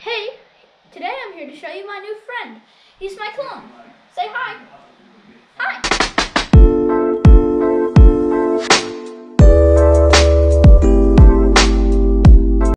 Hey, today I'm here to show you my new friend. He's my clone. Say hi.